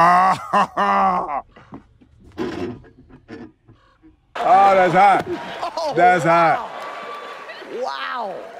Ah, that's hot. That's hot. Wow.